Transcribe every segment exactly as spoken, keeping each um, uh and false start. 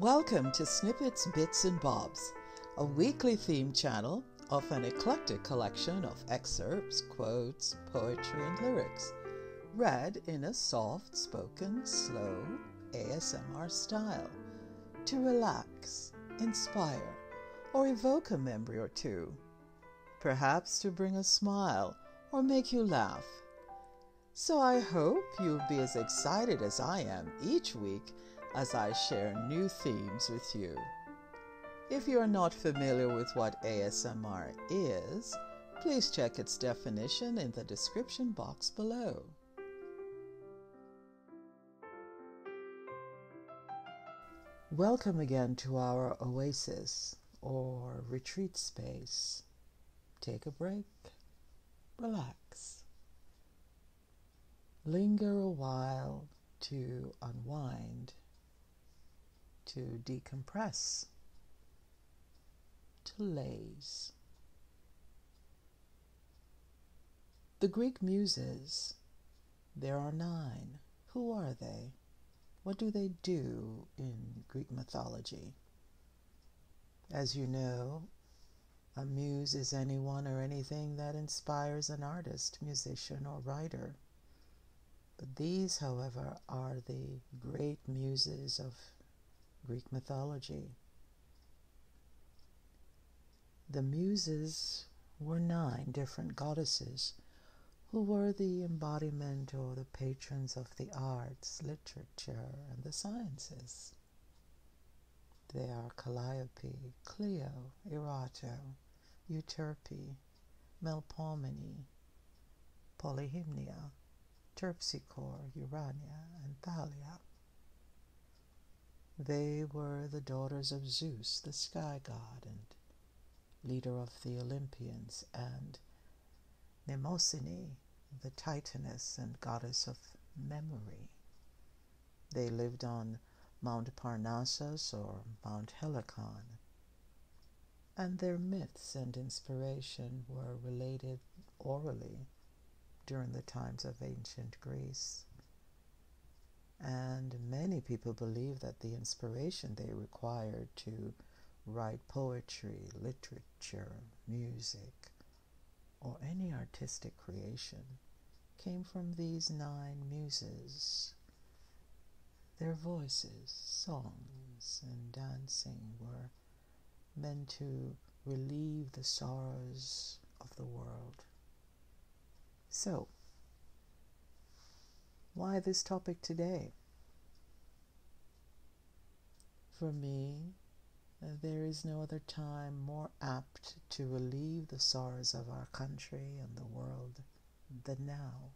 Welcome to Snippets, Bits and Bobs, a weekly themed channel of an eclectic collection of excerpts, quotes, poetry and lyrics, read in a soft, spoken, slow A S M R style to relax, inspire, or evoke a memory or two, perhaps to bring a smile or make you laugh. So I hope you'll be as excited as I am each week as I share new themes with you. If you are not familiar with what A S M R is, please check its definition in the description box below. Welcome again to our oasis or retreat space. Take a break, relax, linger a while to unwind, to decompress, to laze. The Greek muses, there are nine. Who are they? What do they do in Greek mythology? As you know, a muse is anyone or anything that inspires an artist, musician, or writer. But these, however, are the great muses of Greek mythology. The muses were nine different goddesses who were the embodiment or the patrons of the arts, literature, and the sciences. They are Calliope, Clio, Erato, Euterpe, Melpomene, Polyhymnia, Terpsichore, Urania, and Thalia. They were the daughters of Zeus, the sky god, and leader of the Olympians, and Mnemosyne, the titaness and goddess of memory. They lived on Mount Parnassus or Mount Helicon, and their myths and inspiration were related orally during the times of ancient Greece. And many people believe that the inspiration they required to write poetry, literature, music, or any artistic creation came from these nine muses. Their voices, songs, and dancing were meant to relieve the sorrows of the world. So, why this topic today? For me, there is no other time more apt to relieve the sorrows of our country and the world than now.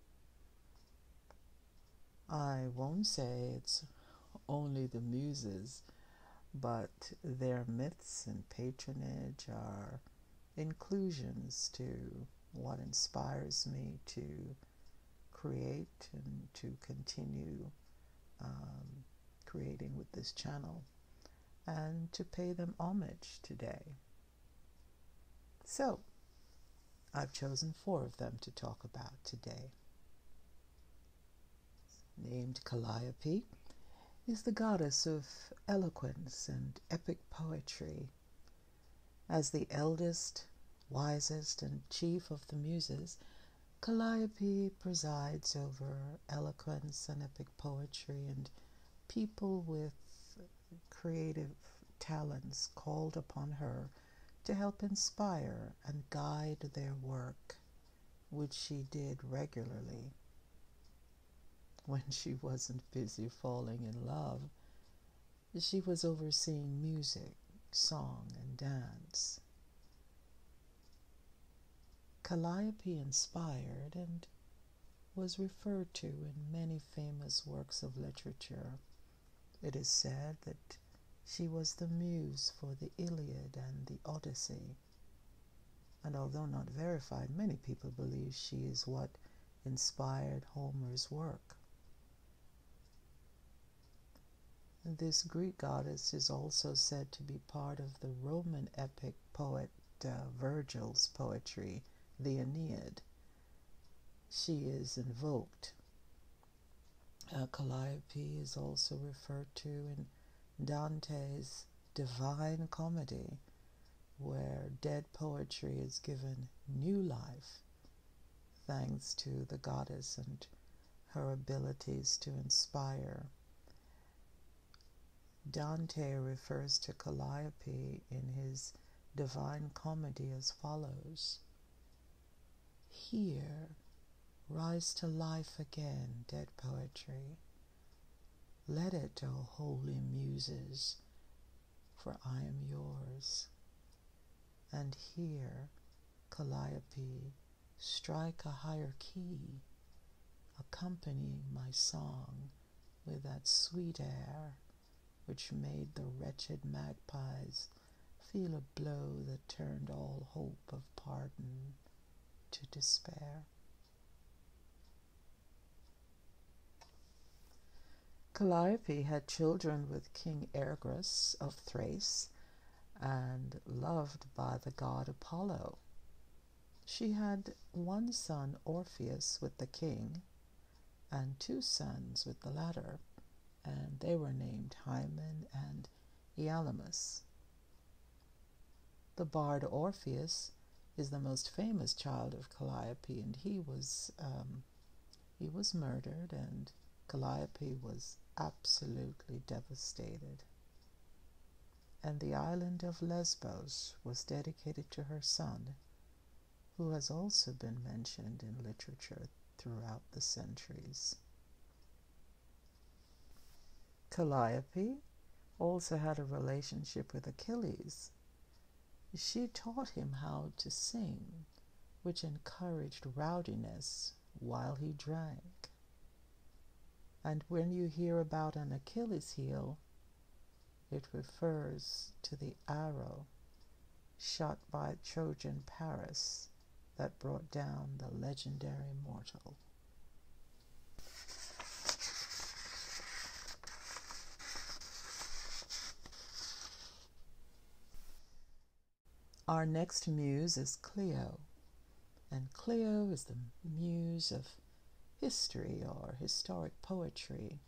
I won't say it's only the muses, but their myths and patronage are inclusions to what inspires me to create and to continue um, creating with this channel, and to pay them homage today. So, I've chosen four of them to talk about today. Named Calliope is the goddess of eloquence and epic poetry. As the eldest, wisest, and chief of the muses, Calliope presides over eloquence and epic poetry, and people with creative talents called upon her to help inspire and guide their work, which she did regularly. When she wasn't busy falling in love, she was overseeing music, song, and dance. Calliope inspired and was referred to in many famous works of literature. It is said that she was the muse for the Iliad and the Odyssey, and although not verified, many people believe she is what inspired Homer's work. This Greek goddess is also said to be part of the Roman epic poet uh, Virgil's poetry, the Aeneid. She is invoked. Uh, Calliope is also referred to in Dante's Divine Comedy, where dead poetry is given new life thanks to the goddess and her abilities to inspire. Dante refers to Calliope in his Divine Comedy as follows: "Here, rise to life again, dead poetry. Let it, O holy muses, for I am yours. And here, Calliope, strike a higher key. Accompany my song with that sweet air which made the wretched magpies feel a blow that turned all hope of pardon to despair." Calliope had children with King Ergris of Thrace and loved by the god Apollo. She had one son, Orpheus, with the king, and two sons with the latter, and they were named Hymen and Ialamus. The bard Orpheus is the most famous child of Calliope, and he was um, he was murdered, and Calliope was absolutely devastated. And the island of Lesbos was dedicated to her son, who has also been mentioned in literature throughout the centuries. Calliope also had a relationship with Achilles. She taught him how to sing, which encouraged rowdiness while he drank. And when you hear about an Achilles heel, it refers to the arrow shot by Trojan Paris that brought down the legendary mortal. Our next muse is Clio, and Clio is the muse of history or historic poetry.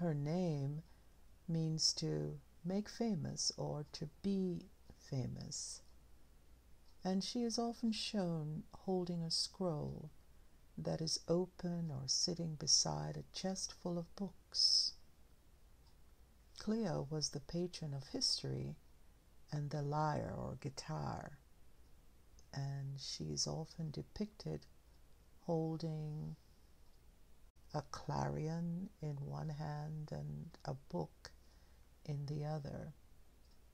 Her name means to make famous or to be famous, and she is often shown holding a scroll that is open or sitting beside a chest full of books. Clio was the patron of history and the lyre or guitar, and she is often depicted holding a clarion in one hand and a book in the other.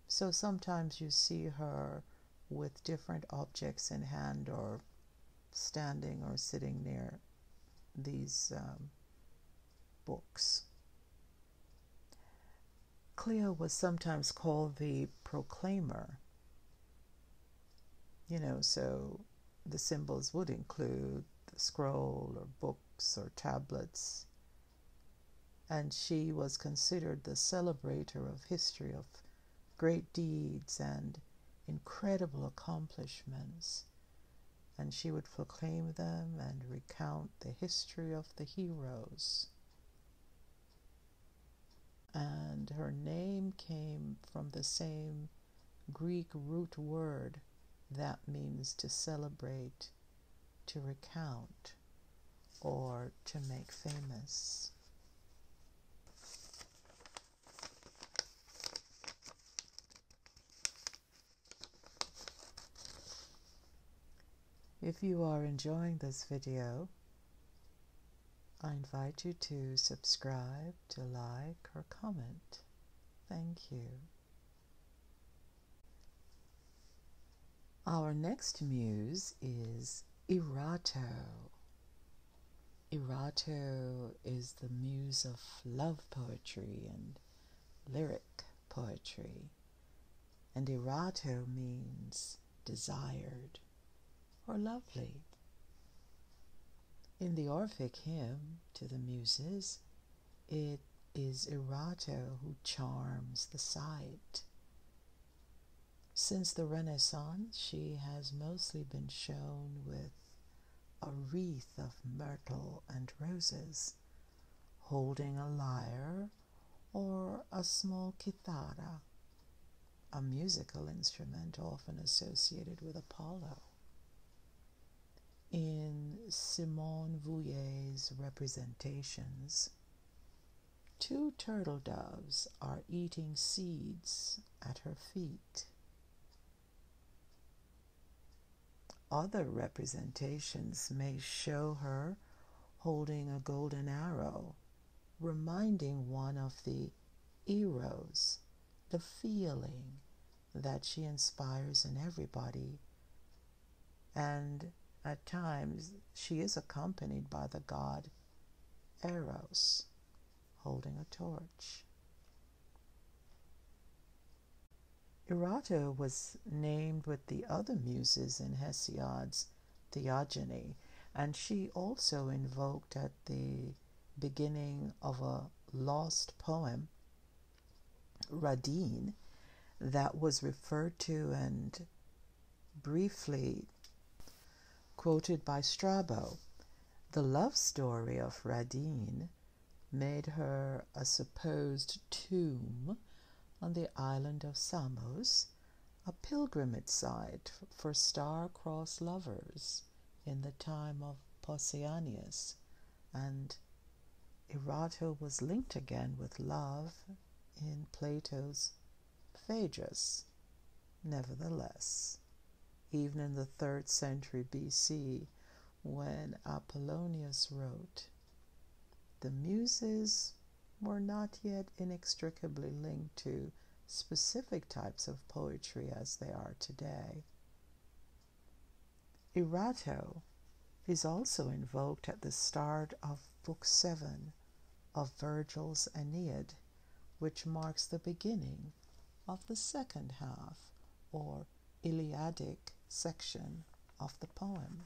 So sometimes you see her with different objects in hand or standing or sitting near these um, books. Clio was sometimes called the proclaimer. You know, so the symbols would include the scroll or books or tablets. And she was considered the celebrator of history of great deeds and incredible accomplishments. And she would proclaim them and recount the history of the heroes. And her name came from the same Greek root word that means to celebrate, to recount, or to make famous. If you are enjoying this video, I invite you to subscribe, to like, or comment. Thank you. Our next muse is Erato. Erato is the muse of love poetry and lyric poetry, and Erato means desired or lovely. In the Orphic hymn to the Muses, it is Erato who charms the sight. Since the Renaissance, she has mostly been shown with a wreath of myrtle and roses, holding a lyre or a small kithara, a musical instrument often associated with Apollo. In Simon Vuillet's representations, two turtle doves are eating seeds at her feet. Other representations may show her holding a golden arrow, reminding one of the eros, the feeling that she inspires in everybody, and at times she is accompanied by the god Eros, holding a torch. Erato was named with the other muses in Hesiod's Theogony, and she also invoked at the beginning of a lost poem, Radine, that was referred to and briefly quoted by Strabo. The love story of Radine made her a supposed tomb on the island of Samos, a pilgrimage site for star-crossed lovers in the time of Pausanias, and Erato was linked again with love in Plato's Phaedrus. Nevertheless, even in the third century B C, when Apollonius wrote, the Muses were not yet inextricably linked to specific types of poetry as they are today. Erato is also invoked at the start of Book seven of Virgil's Aeneid, which marks the beginning of the second half, or Iliadic section of the poem.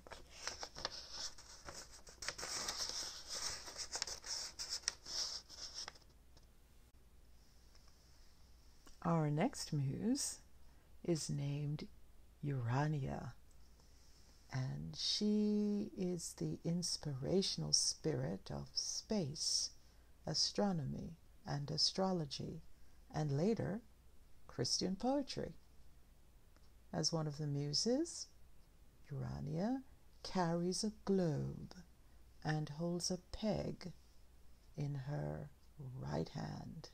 Our next muse is named Urania, and she is the inspirational spirit of space, astronomy, and astrology, and later, Christian poetry. As one of the muses, Urania carries a globe and holds a peg in her right hand.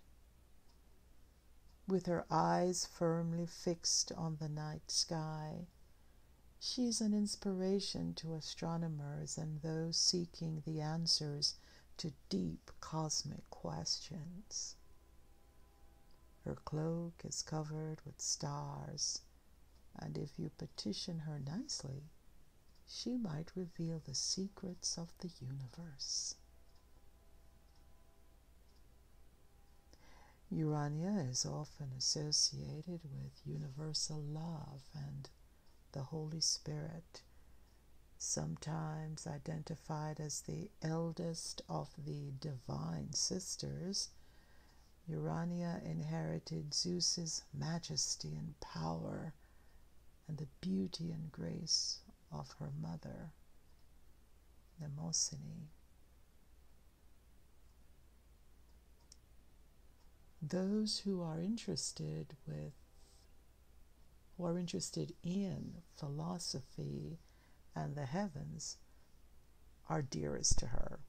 With her eyes firmly fixed on the night sky, she is an inspiration to astronomers and those seeking the answers to deep cosmic questions. Her cloak is covered with stars, and if you petition her nicely, she might reveal the secrets of the universe. Urania is often associated with universal love and the Holy Spirit, sometimes identified as the eldest of the divine sisters. Urania inherited Zeus's majesty and power and the beauty and grace of her mother, Mnemosyne. Those who are interested with, who are interested in philosophy and the heavens are dearest to her.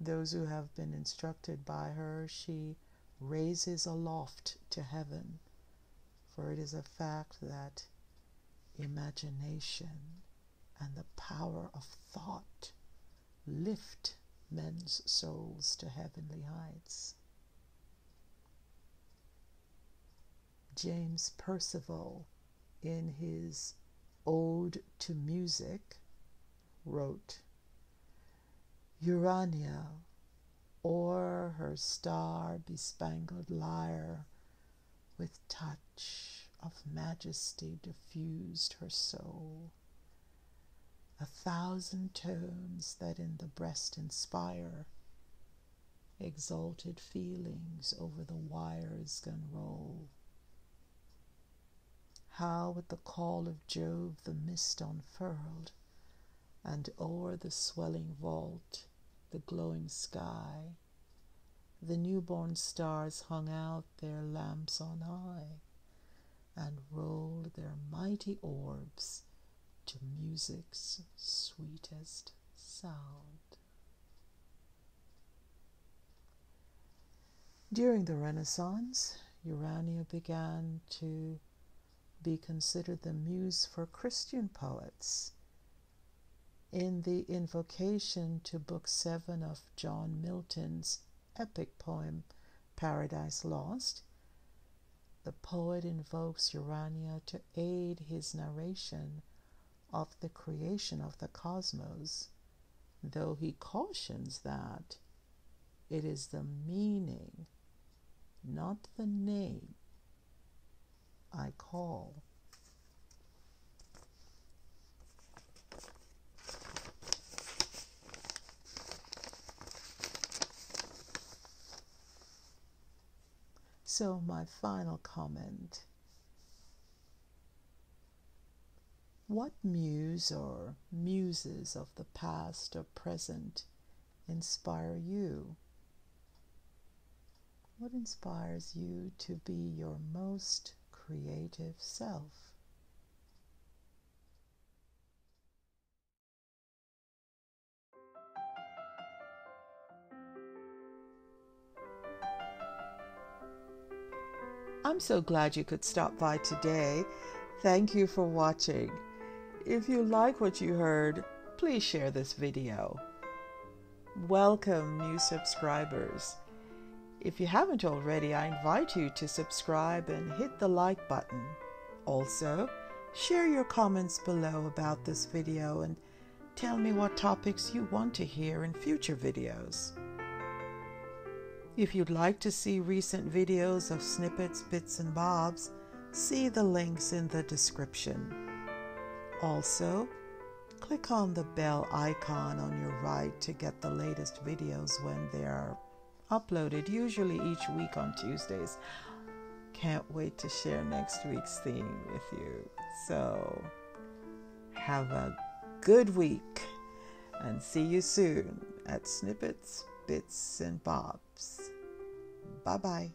Those who have been instructed by her, she raises aloft to heaven, for it is a fact that imagination and the power of thought lift men's souls to heavenly heights. James Perceval, in his Ode to Music, wrote, Urania, o'er her star-bespangled lyre, with touch of majesty diffused her soul, a thousand tones that in the breast inspire exalted feelings over the wires unroll. How at the call of Jove the mist unfurled, and o'er the swelling vault the glowing sky, The newborn stars hung out their lamps on high and rolled their mighty orbs to music's sweetest sound. During the Renaissance, Urania began to be considered the muse for Christian poets. In the invocation to Book seven of John Milton's epic poem, Paradise Lost, the poet invokes Urania to aid his narration of the creation of the cosmos, though he cautions that it is the meaning, not the name, I call. So my final comment. What muse or muses of the past or present inspire you? What inspires you to be your most creative self? I'm so glad you could stop by today. Thank you for watching. If you like what you heard, please share this video. Welcome new subscribers. If you haven't already, I invite you to subscribe and hit the like button. Also, share your comments below about this video and tell me what topics you want to hear in future videos. If you'd like to see recent videos of Snippets, Bits and Bobs, see the links in the description. Also, click on the bell icon on your right to get the latest videos when they are uploaded, usually each week on Tuesdays. Can't wait to share next week's theme with you. So, have a good week and see you soon at Snippets, Bits and Bobs. Bye-bye.